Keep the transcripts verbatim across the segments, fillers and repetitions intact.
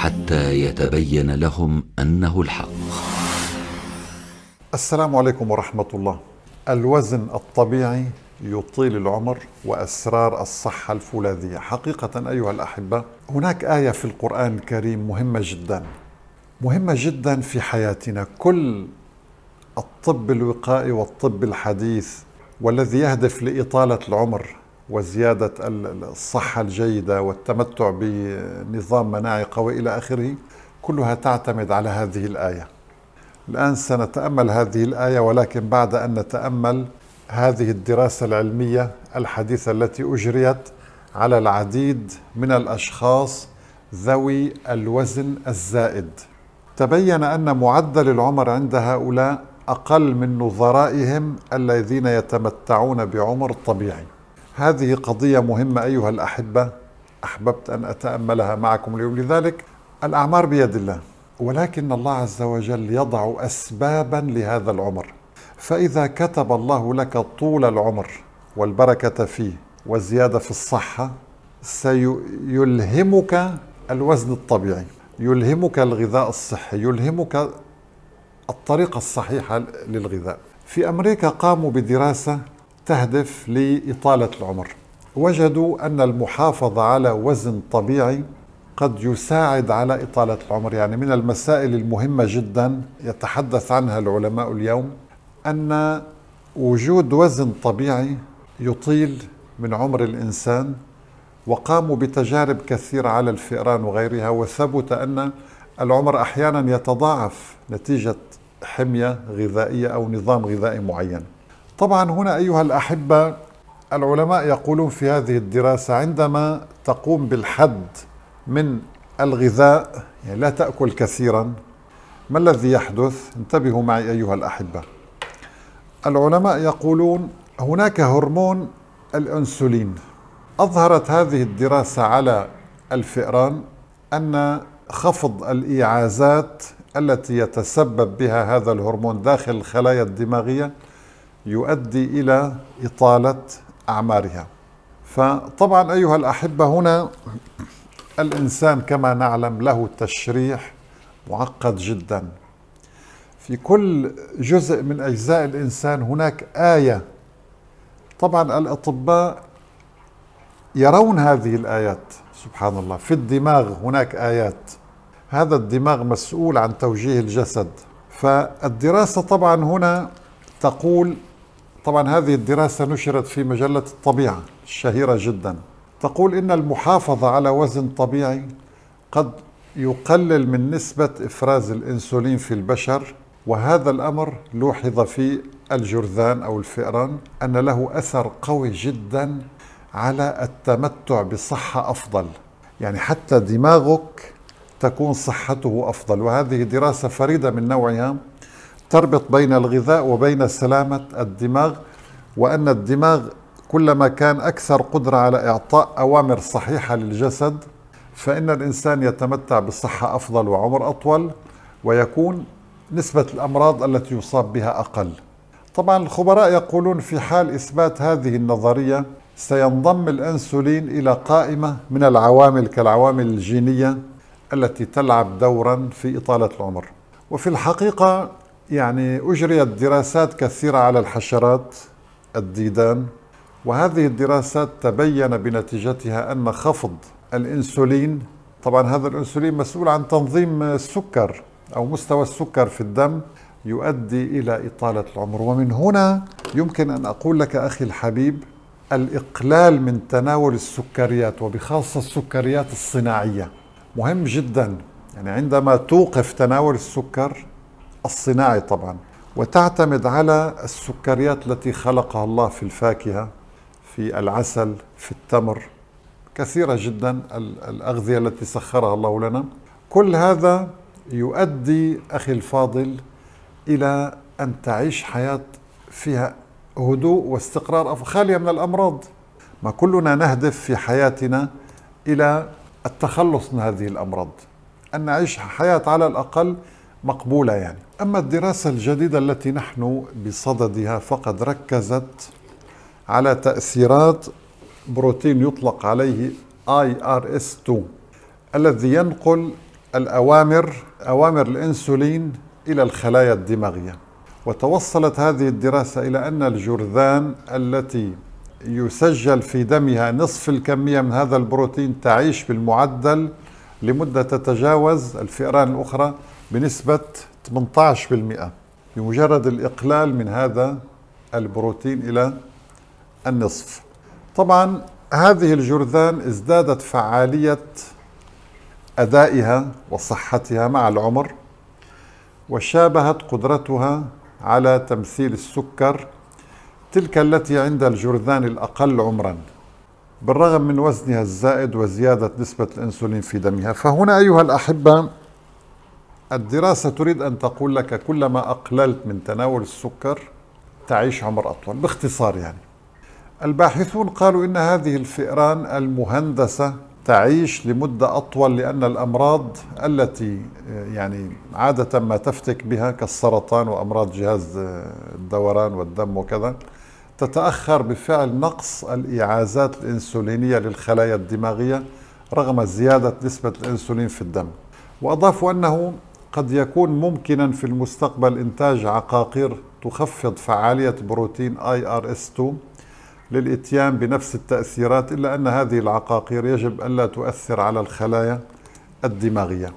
حتى يتبين لهم أنه الحق. السلام عليكم ورحمة الله. الوزن الطبيعي يطيل العمر وأسرار الصحة الفولاذية. حقيقة أيها الأحبة، هناك آية في القرآن الكريم مهمة جدا مهمة جدا في حياتنا. كل الطب الوقائي والطب الحديث والذي يهدف لإطالة العمر وزيادة الصحة الجيدة والتمتع بنظام مناعي قوي إلى آخره، كلها تعتمد على هذه الآية. الآن سنتأمل هذه الآية، ولكن بعد أن نتأمل هذه الدراسة العلمية الحديثة التي أجريت على العديد من الأشخاص ذوي الوزن الزائد، تبين أن معدل العمر عند هؤلاء أقل من نظرائهم الذين يتمتعون بعمر طبيعي. هذه قضية مهمة أيها الأحبة، أحببت أن أتأملها معكم اليوم. لذلك الأعمار بيد الله، ولكن الله عز وجل يضع أسبابا لهذا العمر. فإذا كتب الله لك طول العمر والبركة فيه وزيادة في الصحة، سيلهمك الوزن الطبيعي، يلهمك الغذاء الصحي، يلهمك الطريقة الصحيحة للغذاء. في أمريكا قاموا بدراسة تهدف لإطالة العمر، وجدوا أن المحافظة على وزن طبيعي قد يساعد على إطالة العمر. يعني من المسائل المهمة جدا يتحدث عنها العلماء اليوم أن وجود وزن طبيعي يطيل من عمر الإنسان، وقاموا بتجارب كثيرة على الفئران وغيرها، وثبت أن العمر أحيانا يتضاعف نتيجة حمية غذائية أو نظام غذائي معين. طبعا هنا أيها الأحبة، العلماء يقولون في هذه الدراسة عندما تقوم بالحد من الغذاء، يعني لا تأكل كثيرا، ما الذي يحدث؟ انتبهوا معي أيها الأحبة. العلماء يقولون هناك هرمون الأنسولين. أظهرت هذه الدراسة على الفئران أن خفض الإيعازات التي يتسبب بها هذا الهرمون داخل الخلايا الدماغية يؤدي إلى إطالة أعمارها. فطبعا أيها الأحبة، هنا الإنسان كما نعلم له تشريح معقد جدا. في كل جزء من أجزاء الإنسان هناك آية. طبعا الأطباء يرون هذه الآيات، سبحان الله. في الدماغ هناك آيات، هذا الدماغ مسؤول عن توجيه الجسد. فالدراسة طبعا هنا تقول، طبعا هذه الدراسة نشرت في مجلة الطبيعة الشهيرة جدا، تقول إن المحافظة على وزن طبيعي قد يقلل من نسبة إفراز الإنسولين في البشر، وهذا الأمر لوحظ في الجرذان أو الفئران أن له أثر قوي جدا على التمتع بصحة أفضل. يعني حتى دماغك تكون صحته أفضل. وهذه دراسة فريدة من نوعها، تربط بين الغذاء وبين سلامة الدماغ، وأن الدماغ كلما كان أكثر قدرة على إعطاء أوامر صحيحة للجسد، فإن الإنسان يتمتع بصحة أفضل وعمر أطول، ويكون نسبة الأمراض التي يصاب بها أقل. طبعا الخبراء يقولون في حال إثبات هذه النظرية سينضم الأنسولين إلى قائمة من العوامل كالعوامل الجينية التي تلعب دورا في إطالة العمر. وفي الحقيقة يعني أجريت دراسات كثيرة على الحشرات، الديدان، وهذه الدراسات تبين بنتيجتها أن خفض الإنسولين، طبعا هذا الإنسولين مسؤول عن تنظيم السكر أو مستوى السكر في الدم، يؤدي إلى إطالة العمر. ومن هنا يمكن أن أقول لك أخي الحبيب، الإقلال من تناول السكريات وبخاصة السكريات الصناعية مهم جدا. يعني عندما توقف تناول السكر الصناعي طبعا وتعتمد على السكريات التي خلقها الله في الفاكهة، في العسل، في التمر، كثيرة جدا الأغذية التي سخرها الله لنا، كل هذا يؤدي أخي الفاضل إلى أن تعيش حياة فيها هدوء واستقرار خالية من الأمراض. ما كلنا نهدف في حياتنا إلى التخلص من هذه الأمراض، أن نعيش حياة على الأقل مقبولة يعني. أما الدراسة الجديدة التي نحن بصددها فقد ركزت على تأثيرات بروتين يطلق عليه آي آر إس تو الذي ينقل الأوامر أوامر الإنسولين إلى الخلايا الدماغية. وتوصلت هذه الدراسة إلى أن الجرذان التي يسجل في دمها نصف الكمية من هذا البروتين تعيش بالمعدل لمدة تتجاوز الفئران الأخرى بنسبة ثمانية عشر بالمئة بمجرد الإقلال من هذا البروتين إلى النصف. طبعا هذه الجرذان ازدادت فعالية أدائها وصحتها مع العمر، وشابهت قدرتها على تمثيل السكر تلك التي عند الجرذان الأقل عمراً، بالرغم من وزنها الزائد وزيادة نسبة الأنسولين في دمها. فهنا أيها الأحبة، الدراسة تريد أن تقول لك كلما أقللت من تناول السكر تعيش عمر أطول، باختصار يعني. الباحثون قالوا إن هذه الفئران المهندسة تعيش لمدة أطول، لأن الأمراض التي يعني عادة ما تفتك بها كالسرطان وأمراض جهاز الدوران والدم وكذا تتأخر بفعل نقص الإعازات الإنسولينية للخلايا الدماغية رغم زيادة نسبة الإنسولين في الدم. وأضافوا أنه قد يكون ممكنا في المستقبل إنتاج عقاقير تخفض فعالية بروتين آي آر إس تو للإتيان بنفس التأثيرات، إلا أن هذه العقاقير يجب ألا تؤثر على الخلايا الدماغية.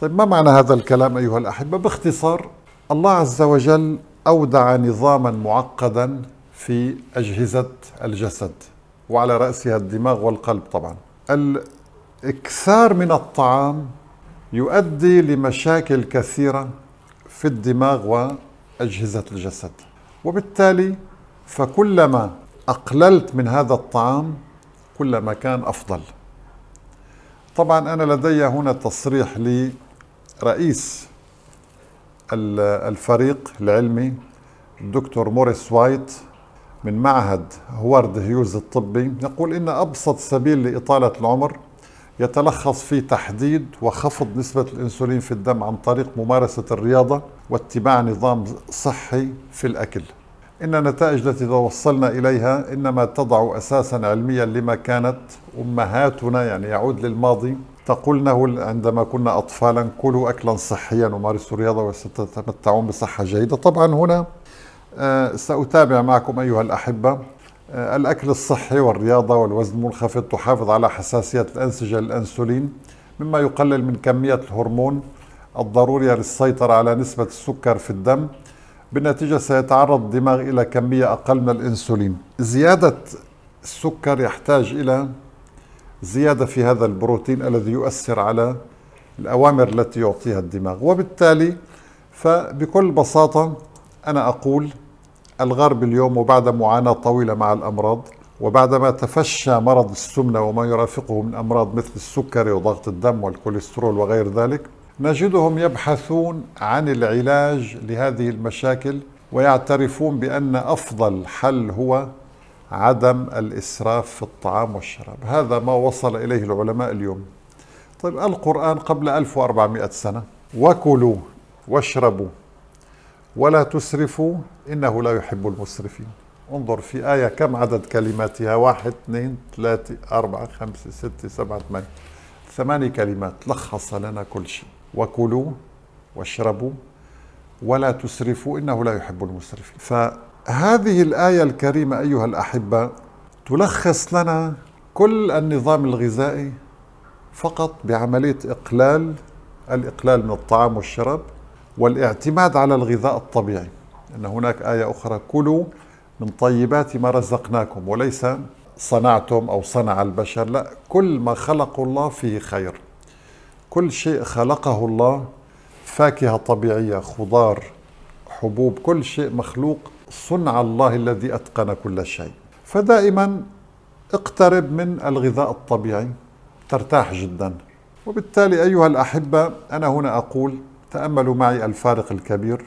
طيب ما معنى هذا الكلام أيها الأحبة؟ باختصار، الله عز وجل أودع نظاما معقدا في أجهزة الجسد وعلى رأسها الدماغ والقلب. طبعا الإكثار من الطعام يؤدي لمشاكل كثيرة في الدماغ وأجهزة الجسد، وبالتالي فكلما أقللت من هذا الطعام كلما كان أفضل. طبعا أنا لدي هنا تصريح لرئيس الفريق العلمي الدكتور موريس وايت من معهد هوارد هيوز الطبي، يقول إن أبسط سبيل لإطالة العمر يتلخص في تحديد وخفض نسبة الإنسولين في الدم عن طريق ممارسة الرياضة واتباع نظام صحي في الأكل. إن النتائج التي توصلنا إليها إنما تضع أساساً علمياً لما كانت أمهاتنا، يعني يعود للماضي، تقولنه عندما كنا أطفالاً: كلوا أكلاً صحياً ومارسوا الرياضة وستتمتعون بصحة جيدة. طبعاً هنا سأتابع معكم أيها الأحبة. الأكل الصحي والرياضة والوزن المنخفض تحافظ على حساسية الأنسجة للأنسولين، مما يقلل من كمية الهرمون الضرورية للسيطرة على نسبة السكر في الدم. بالنتيجة سيتعرض الدماغ إلى كمية أقل من الإنسولين. زيادة السكر يحتاج إلى زيادة في هذا البروتين الذي يؤثر على الأوامر التي يعطيها الدماغ. وبالتالي فبكل بساطة أنا أقول الغرب اليوم، وبعد معاناة طويلة مع الأمراض، وبعدما تفشى مرض السمنة وما يرافقه من أمراض مثل السكري وضغط الدم والكوليسترول وغير ذلك، نجدهم يبحثون عن العلاج لهذه المشاكل ويعترفون بأن أفضل حل هو عدم الإسراف في الطعام والشراب. هذا ما وصل إليه العلماء اليوم. طيب القرآن قبل ألف وأربعمئة سنة: وكلوا واشربوا ولا تسرفوا إنه لا يحب المسرفين. انظر في آية كم عدد كلماتها؟ واحد، اثنين، ثلاثة، أربعة، خمسة، ستة، سبعة، ثمانية. ثماني كلمات لخص لنا كل شيء: وكلوا واشربوا ولا تسرفوا إنه لا يحب المسرفين. فهذه الآية الكريمة أيها الأحبة تلخص لنا كل النظام الغذائي فقط بعملية إقلال الإقلال من الطعام والشراب والاعتماد على الغذاء الطبيعي. أن هناك آية أخرى: كلوا من طيبات ما رزقناكم وليس صنعتم أو صنع البشر. لا، كل ما خلق الله فيه خير، كل شيء خلقه الله، فاكهة طبيعية، خضار، حبوب، كل شيء مخلوق صنع الله الذي أتقن كل شيء. فدائما اقترب من الغذاء الطبيعي ترتاح جدا. وبالتالي أيها الأحبة أنا هنا أقول: تأملوا معي الفارق الكبير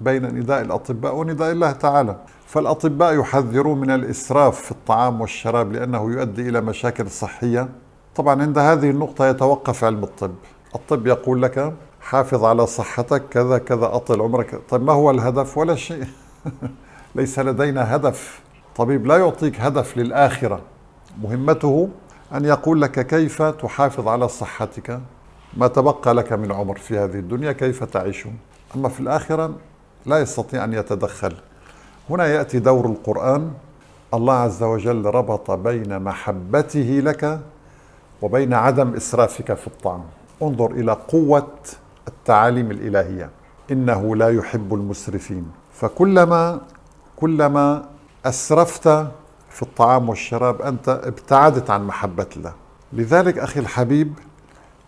بين نداء الأطباء ونداء الله تعالى. فالأطباء يحذرون من الإسراف في الطعام والشراب لأنه يؤدي إلى مشاكل صحية. طبعا عند هذه النقطة يتوقف علم الطب. الطب يقول لك: حافظ على صحتك، كذا كذا، أطل عمرك. طيب ما هو الهدف؟ ولا شيء. ليس لدينا هدف. طبيب لا يعطيك هدف للآخرة، مهمته أن يقول لك كيف تحافظ على صحتك ما تبقى لك من عمر في هذه الدنيا كيف تعيشه، أما في الآخرة لا يستطيع أن يتدخل. هنا يأتي دور القرآن. الله عز وجل ربط بين محبته لك وبين عدم إسرافك في الطعام. انظر إلى قوة التعاليم الإلهية، إنه لا يحب المسرفين. فكلما كلما أسرفت في الطعام والشراب أنت ابتعدت عن محبة الله. لذلك أخي الحبيب،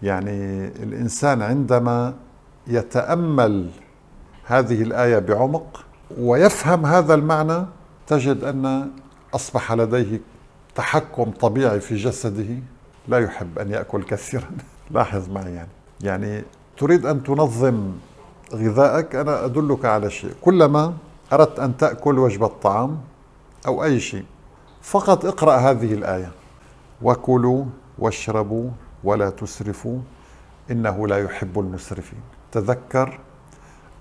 يعني الإنسان عندما يتأمل هذه الآية بعمق ويفهم هذا المعنى تجد أن أصبح لديه تحكم طبيعي في جسده، لا يحب أن يأكل كثيرا. لاحظ معي، يعني يعني تريد أن تنظم غذائك، أنا أدلك على شيء. كلما أردت أن تأكل وجبة طعام أو أي شيء فقط اقرأ هذه الآية، وكلوا واشربوا ولا تسرفوا إنه لا يحب المسرفين. تذكر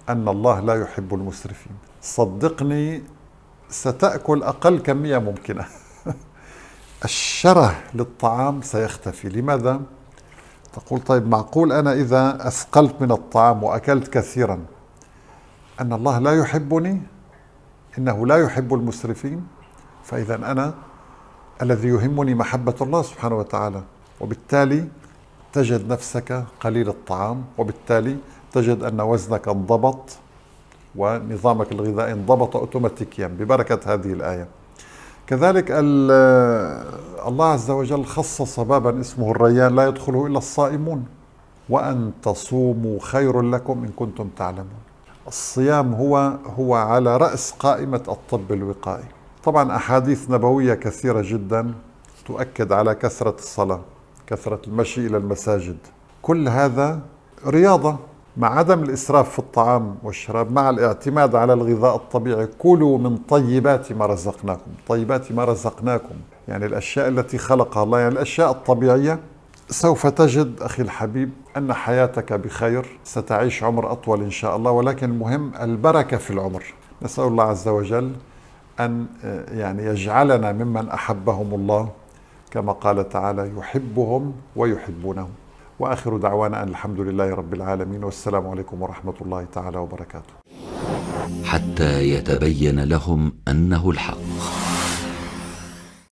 أن الله لا يحب المسرفين. صدقني ستأكل أقل كمية ممكنة. الشره للطعام سيختفي. لماذا؟ تقول طيب معقول أنا إذا أثقلت من الطعام وأكلت كثيرا أن الله لا يحبني؟ إنه لا يحب المسرفين. فإذا أنا الذي يهمني محبة الله سبحانه وتعالى، وبالتالي تجد نفسك قليل الطعام، وبالتالي تجد أن وزنك انضبط ونظامك الغذائي انضبط أوتوماتيكيا ببركة هذه الآية. كذلك الله عز وجل خصص بابا اسمه الريان لا يدخله إلا الصائمون، وأن تصوموا خير لكم إن كنتم تعلمون. الصيام هو هو على رأس قائمة الطب الوقائي. طبعا أحاديث نبوية كثيرة جدا تؤكد على كثرة الصلاة، كثرة المشي إلى المساجد، كل هذا رياضة مع عدم الإسراف في الطعام والشراب، مع الاعتماد على الغذاء الطبيعي. كلوا من طيبات ما رزقناكم. طيبات ما رزقناكم يعني الأشياء التي خلقها الله، يعني الأشياء الطبيعية. سوف تجد أخي الحبيب أن حياتك بخير، ستعيش عمر أطول إن شاء الله، ولكن المهم البركة في العمر. نسأل الله عز وجل أن يعني يجعلنا ممن أحبهم الله، كما قال تعالى يحبهم ويحبونه. وآخر دعوانا أن الحمد لله رب العالمين، والسلام عليكم ورحمة الله تعالى وبركاته. حتى يتبين لهم أنه الحق.